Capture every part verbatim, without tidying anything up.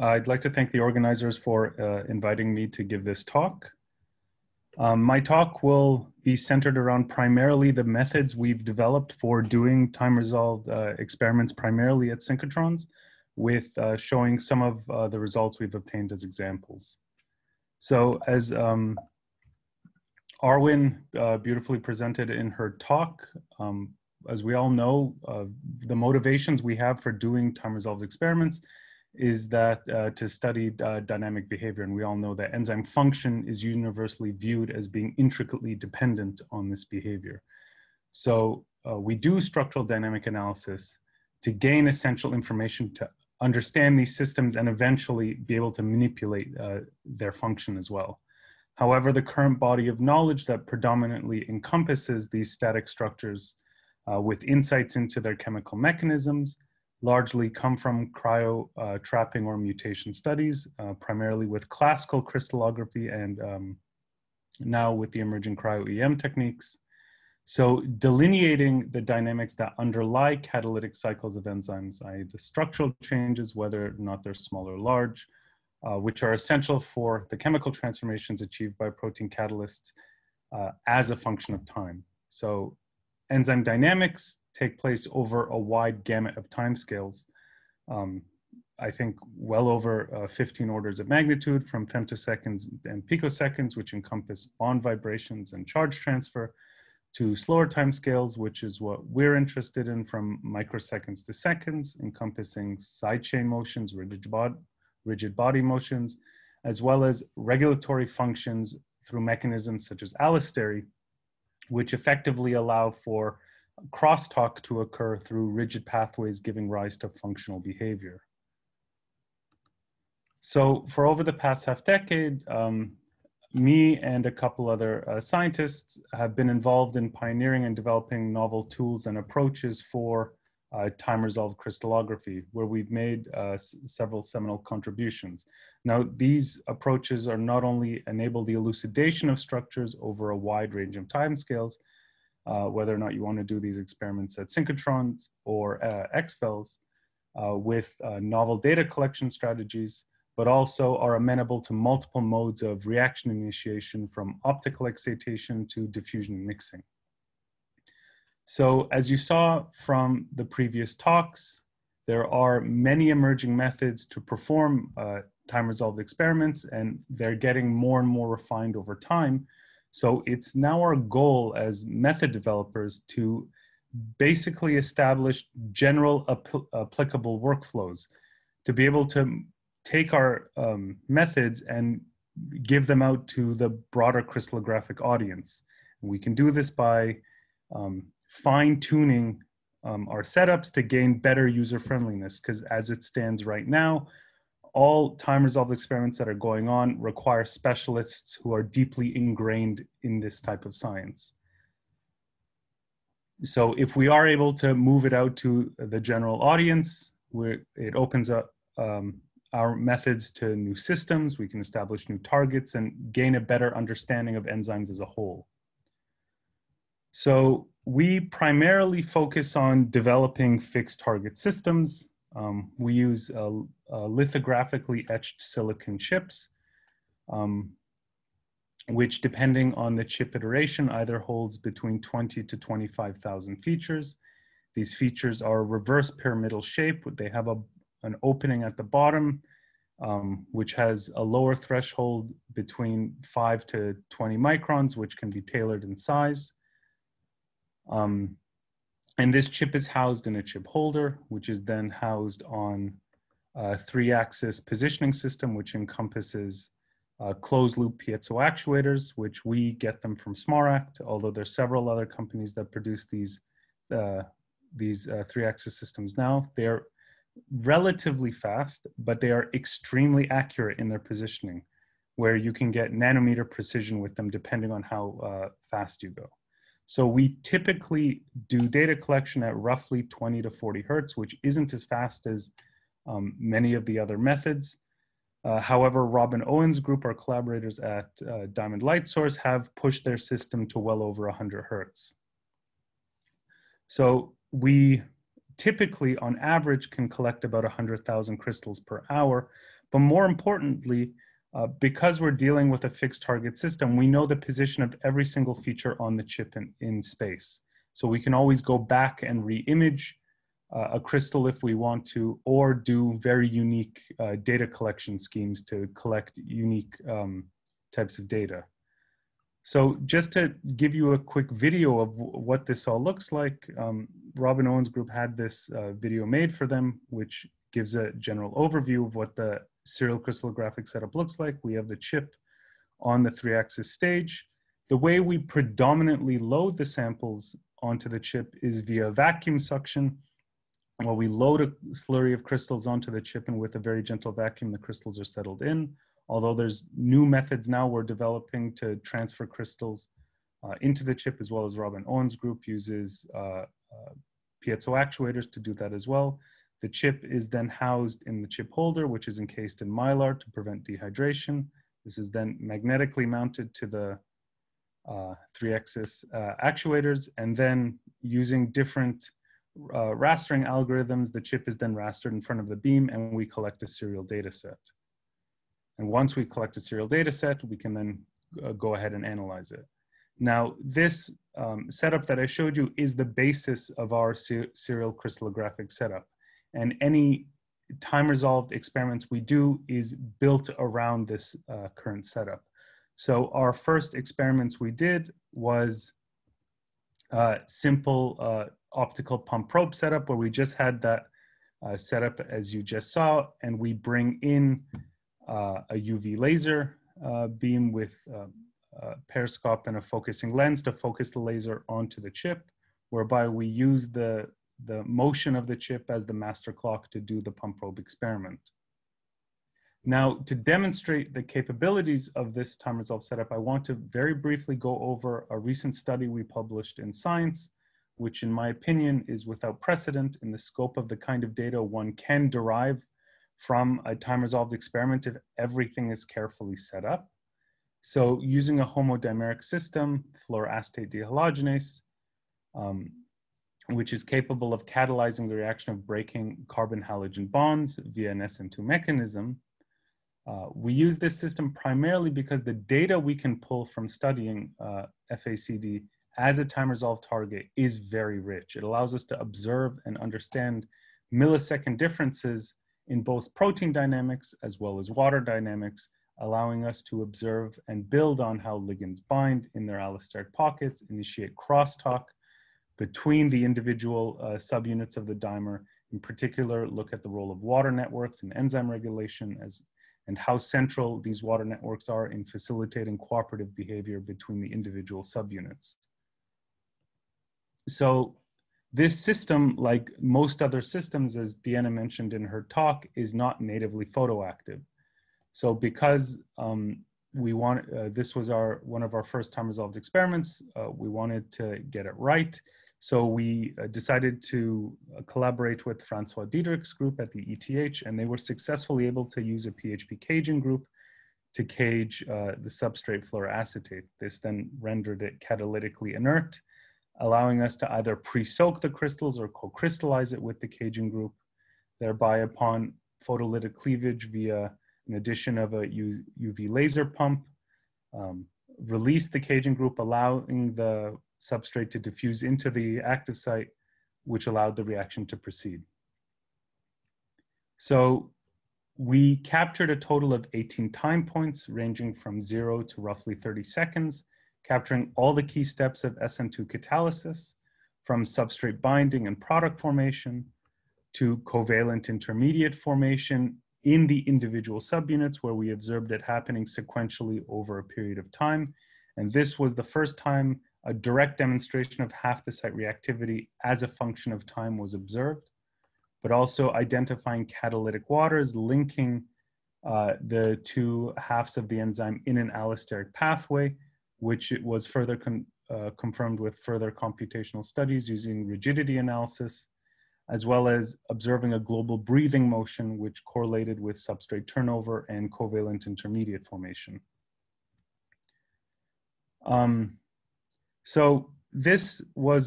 I'd like to thank the organizers for uh, inviting me to give this talk. Um, my talk will be centered around primarily the methods we've developed for doing time-resolved uh, experiments, primarily at synchrotrons, with uh, showing some of uh, the results we've obtained as examples. So as um, Arwen uh, beautifully presented in her talk, um, as we all know, uh, the motivations we have for doing time-resolved experiments is that uh, to study uh, dynamic behavior, and we all know that enzyme function is universally viewed as being intricately dependent on this behavior. So uh, we do structural dynamic analysis to gain essential information to understand these systems and eventually be able to manipulate uh, their function as well. However, the current body of knowledge that predominantly encompasses these static structures uh, with insights into their chemical mechanisms largely come from cryo uh, trapping or mutation studies, uh, primarily with classical crystallography and um, now with the emerging cryo E M techniques. So delineating the dynamics that underlie catalytic cycles of enzymes, that is the structural changes, whether or not they're small or large, uh, which are essential for the chemical transformations achieved by protein catalysts uh, as a function of time. So enzyme dynamics take place over a wide gamut of timescales. Um, I think well over uh, fifteen orders of magnitude, from femtoseconds and picoseconds, which encompass bond vibrations and charge transfer, to slower timescales, which is what we're interested in, from microseconds to seconds, encompassing side chain motions, rigid, bod rigid body motions, as well as regulatory functions through mechanisms such as allostery, which effectively allow for crosstalk to occur through rigid pathways, giving rise to functional behavior. So for over the past half decade, um, me and a couple other uh, scientists have been involved in pioneering and developing novel tools and approaches for uh, time-resolved crystallography, where we've made uh, several seminal contributions. Now, these approaches are not only enable the elucidation of structures over a wide range of timescales, Uh, whether or not you want to do these experiments at synchrotrons or uh, X FELs, uh, with uh, novel data collection strategies, but also are amenable to multiple modes of reaction initiation, from optical excitation to diffusion mixing. So as you saw from the previous talks, there are many emerging methods to perform uh, time-resolved experiments, and they're getting more and more refined over time. So it's now our goal as method developers to basically establish general apl- applicable workflows, to be able to take our um, methods and give them out to the broader crystallographic audience. And we can do this by um, fine-tuning um, our setups to gain better user-friendliness, because as it stands right now, all time-resolved experiments that are going on require specialists who are deeply ingrained in this type of science. So if we are able to move it out to the general audience, where it opens up um, our methods to new systems, we can establish new targets and gain a better understanding of enzymes as a whole. So we primarily focus on developing fixed target systems. Um, we use uh, uh, lithographically etched silicon chips, um, which, depending on the chip iteration, either holds between twenty to twenty-five thousand features. These features are reverse pyramidal shape. They have a, an opening at the bottom, um, which has a lower threshold between five to twenty microns, which can be tailored in size. Um, And this chip is housed in a chip holder, which is then housed on a three-axis positioning system, which encompasses uh, closed-loop piezo actuators, which we get them from SmarAct, although there's several other companies that produce these, uh, these uh, three-axis systems now. They're relatively fast, but they are extremely accurate in their positioning, where you can get nanometer precision with them depending on how uh, fast you go. So we typically do data collection at roughly twenty to forty hertz, which isn't as fast as um, many of the other methods. Uh, however, Robin Owen's group, our collaborators at uh, Diamond Light Source, have pushed their system to well over one hundred hertz. So we typically, on average, can collect about one hundred thousand crystals per hour, But more importantly, uh, because we're dealing with a fixed target system, we know the position of every single feature on the chip in, in space. So we can always go back and re-image uh, a crystal if we want to, or do very unique uh, data collection schemes to collect unique um, types of data. So just to give you a quick video of what this all looks like, um, Robin Owen's group had this uh, video made for them, which gives a general overview of what the serial crystallographic setup looks like. We have the chip on the three-axis stage. The way we predominantly load the samples onto the chip is via vacuum suction. While we load a slurry of crystals onto the chip, and with a very gentle vacuum, the crystals are settled in. Although there's new methods now we're developing to transfer crystals uh, into the chip, as well as Robin Owen's group uses uh, uh, piezo actuators to do that as well. The chip is then housed in the chip holder, which is encased in mylar to prevent dehydration. This is then magnetically mounted to the uh, three-axis uh, actuators, and then using different uh, rastering algorithms, the chip is then rastered in front of the beam, and we collect a serial data set. And once we collect a serial data set, we can then uh, go ahead and analyze it. Now, this um, setup that I showed you is the basis of our ser serial crystallographic setup. And any time-resolved experiments we do is built around this uh, current setup. So our first experiments we did was uh, simple uh, optical pump probe setup, where we just had that uh, setup as you just saw, and we bring in Uh, a U V laser uh, beam with um, a periscope and a focusing lens to focus the laser onto the chip, whereby we use the, the motion of the chip as the master clock to do the pump probe experiment. Now, to demonstrate the capabilities of this time-resolved setup, I want to very briefly go over a recent study we published in Science, which in my opinion is without precedent in the scope of the kind of data one can derive from a time-resolved experiment if everything is carefully set up. So using a homodimeric system, fluoroacetate dehalogenase, um, which is capable of catalyzing the reaction of breaking carbon-halogen bonds via an S N two mechanism, uh, we use this system primarily because the data we can pull from studying uh, F A C D as a time-resolved target is very rich. It allows us to observe and understand millisecond differences in both protein dynamics as well as water dynamics, allowing us to observe and build on how ligands bind in their allosteric pockets, initiate crosstalk between the individual uh, subunits of the dimer, in particular look at the role of water networks and enzyme regulation as, and how central these water networks are in facilitating cooperative behavior between the individual subunits. So this system, like most other systems, as Deanna mentioned in her talk, is not natively photoactive. So because um, we want, uh, this was our one of our first time-resolved experiments, uh, we wanted to get it right. So we uh, decided to uh, collaborate with Francois Diederich's group at the E T H, and they were successfully able to use a P H P caging group to cage uh, the substrate fluoroacetate. This then rendered it catalytically inert, allowing us to either pre-soak the crystals or co-crystallize it with the caging group, thereby upon photolytic cleavage via an addition of a U V laser pump, um, release the caging group, allowing the substrate to diffuse into the active site, which allowed the reaction to proceed. So we captured a total of eighteen time points, ranging from zero to roughly thirty seconds, capturing all the key steps of S N two catalysis, from substrate binding and product formation to covalent intermediate formation in the individual subunits, where we observed it happening sequentially over a period of time. And this was the first time a direct demonstration of half the site reactivity as a function of time was observed, but also identifying catalytic waters, linking uh, the two halves of the enzyme in an allosteric pathway, which it was further con uh, confirmed with further computational studies using rigidity analysis, as well as observing a global breathing motion, which correlated with substrate turnover and covalent intermediate formation. Um, so this was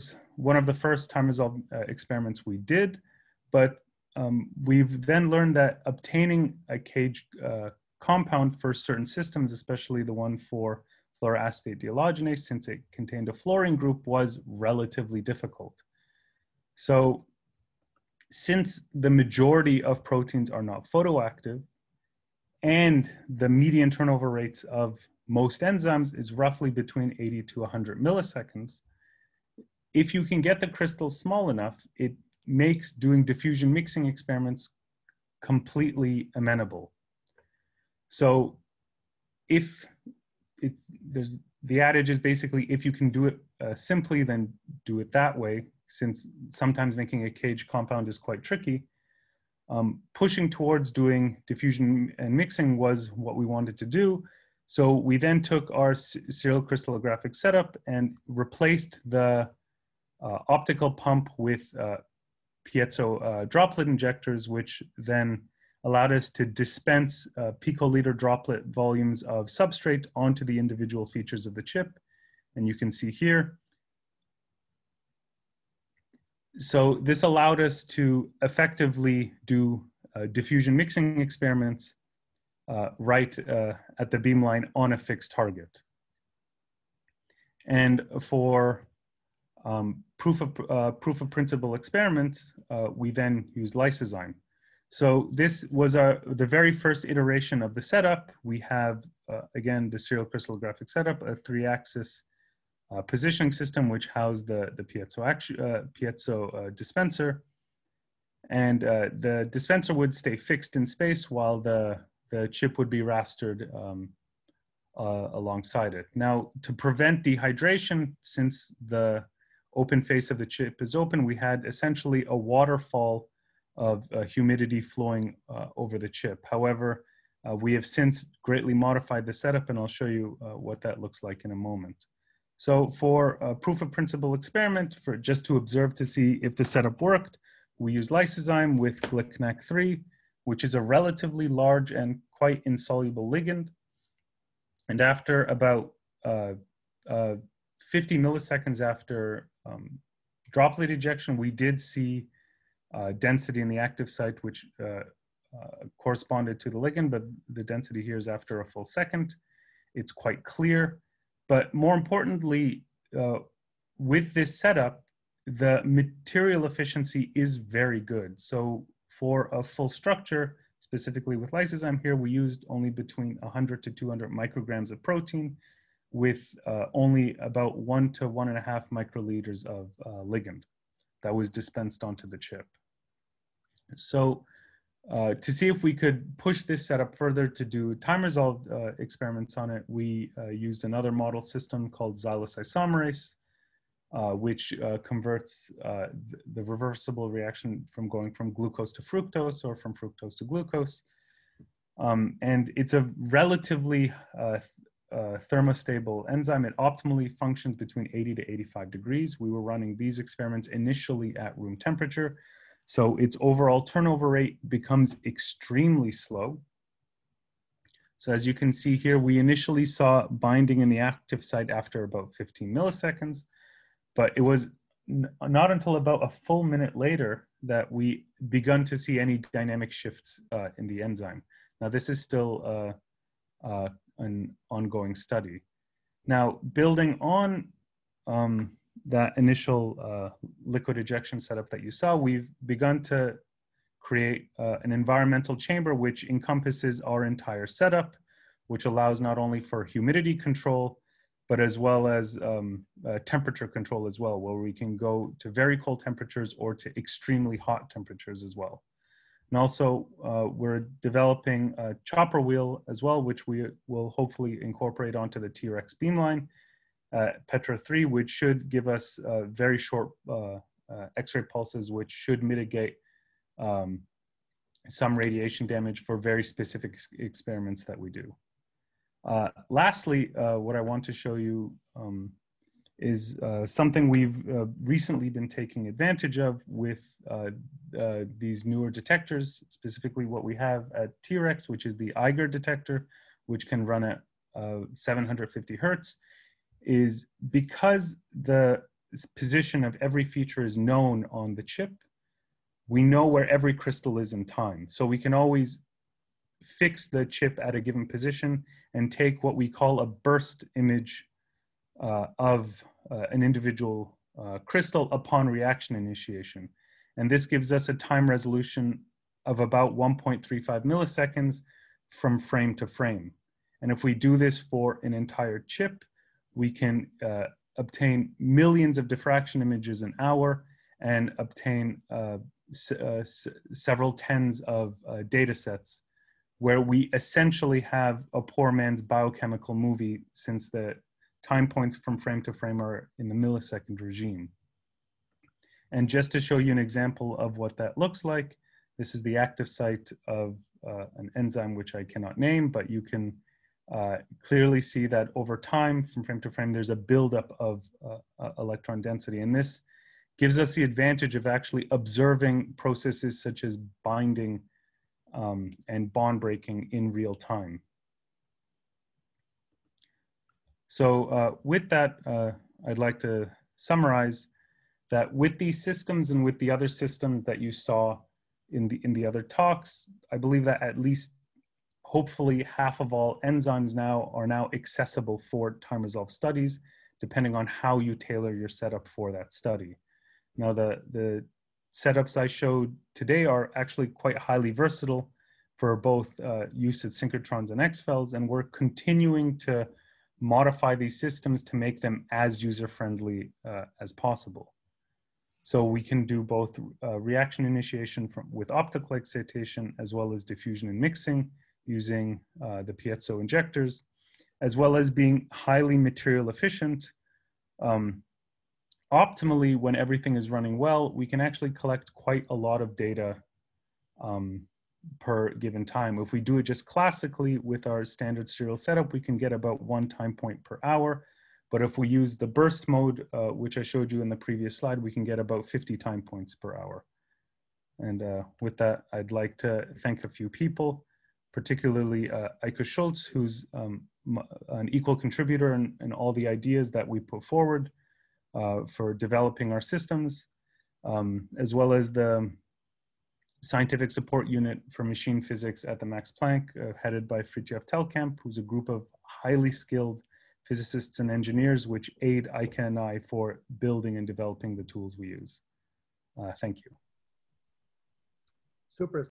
one of the first time-resolved uh, experiments we did, but um, we've then learned that obtaining a cage uh, compound for certain systems, especially the one for fluoroacetate dehalogenase, since it contained a fluorine group, was relatively difficult. So since the majority of proteins are not photoactive, and the median turnover rates of most enzymes is roughly between eighty to one hundred milliseconds, if you can get the crystals small enough, it makes doing diffusion mixing experiments completely amenable. So if it's, there's, the adage is basically, if you can do it uh, simply, then do it that way, since sometimes making a cage compound is quite tricky. Um, pushing towards doing diffusion and mixing was what we wanted to do. So we then took our serial crystallographic setup and replaced the uh, optical pump with uh, piezo uh, droplet injectors, which then allowed us to dispense uh, picoliter droplet volumes of substrate onto the individual features of the chip. And you can see here. So this allowed us to effectively do uh, diffusion mixing experiments Uh, right uh, at the beamline on a fixed target. And for um, proof of, uh, proof of principle experiments, uh, we then used lysozyme. So this was our, the very first iteration of the setup. We have, uh, again, the serial crystallographic setup, a three-axis uh, positioning system which housed the, the piezo, uh, piezo uh, dispenser. And uh, the dispenser would stay fixed in space while the the chip would be rastered um, uh, alongside it. Now, to prevent dehydration, since the open face of the chip is open, we had essentially a waterfall of uh, humidity flowing uh, over the chip. However, uh, we have since greatly modified the setup, and I'll show you uh, what that looks like in a moment. So for a proof of principle experiment, for just to observe to see if the setup worked, we used lysozyme with GlcNAc three, which is a relatively large and quite insoluble ligand. And after about uh, uh, fifty milliseconds after um, droplet ejection, we did see uh, density in the active site, which uh, uh, corresponded to the ligand, but the density here is after a full second. It's quite clear. But more importantly, uh, with this setup, the material efficiency is very good. So for a full structure, specifically with lysozyme here, we used only between one hundred to two hundred micrograms of protein with uh, only about one to one and a half microliters of uh, ligand that was dispensed onto the chip. So uh, to see if we could push this setup further to do time-resolved uh, experiments on it, we uh, used another model system called glucose isomerase, Uh, which uh, converts uh, the, the reversible reaction from going from glucose to fructose or from fructose to glucose. Um, and it's a relatively uh, uh, thermostable enzyme. It optimally functions between eighty to eighty-five degrees. We were running these experiments initially at room temperature. So its overall turnover rate becomes extremely slow. So as you can see here, we initially saw binding in the active site after about fifteen milliseconds. But it was not until about a full minute later that we begun to see any dynamic shifts uh, in the enzyme. Now, this is still uh, uh, an ongoing study. Now, building on um, that initial uh, liquid ejection setup that you saw, we've begun to create uh, an environmental chamber which encompasses our entire setup, which allows not only for humidity control, but as well as um, uh, temperature control as well, where we can go to very cold temperatures or to extremely hot temperatures as well. And also uh, we're developing a chopper wheel as well, which we will hopefully incorporate onto the T R X beamline, uh, Petra three, which should give us uh, very short uh, uh, X-ray pulses, which should mitigate um, some radiation damage for very specific ex experiments that we do. Uh, lastly, uh, what I want to show you um, is uh, something we've uh, recently been taking advantage of with uh, uh, these newer detectors, specifically what we have at T R X, which is the Eiger detector, which can run at uh, seven hundred fifty hertz, is because the position of every feature is known on the chip, we know where every crystal is in time. So we can always fix the chip at a given position and take what we call a burst image uh, of uh, an individual uh, crystal upon reaction initiation. And this gives us a time resolution of about one point three five milliseconds from frame to frame. And if we do this for an entire chip, we can uh, obtain millions of diffraction images an hour and obtain uh, s uh, s several tens of uh, data sets where we essentially have a poor man's biochemical movie, since the time points from frame to frame are in the millisecond regime. And just to show you an example of what that looks like, this is the active site of uh, an enzyme which I cannot name, but you can uh, clearly see that over time, from frame to frame, there's a buildup of uh, uh, electron density. And this gives us the advantage of actually observing processes such as binding um, and bond breaking in real time. So uh, with that, uh, I'd like to summarize that with these systems and with the other systems that you saw in the, in the other talks, I believe that at least hopefully half of all enzymes now are now accessible for time-resolved studies, depending on how you tailor your setup for that study. Now, the, the setups I showed today are actually quite highly versatile for both uh, use at synchrotrons and X FELs, and we're continuing to modify these systems to make them as user-friendly uh, as possible. So we can do both uh, reaction initiation from, with optical excitation, as well as diffusion and mixing using uh, the piezo injectors, as well as being highly material efficient. Um, optimally, when everything is running well, we can actually collect quite a lot of data um, per given time. If we do it just classically with our standard serial setup, we can get about one time point per hour. But if we use the burst mode, uh, which I showed you in the previous slide, we can get about fifty time points per hour. And uh, with that, I'd like to thank a few people, particularly uh, Eike Schulz, who's um, an equal contributor in, in all the ideas that we put forward uh, for developing our systems, um, as well as the Scientific Support Unit for Machine Physics at the Max Planck, uh, headed by Fritjof Telkamp, who's a group of highly skilled physicists and engineers, which aid Eike and I for building and developing the tools we use. Uh, thank you. Super.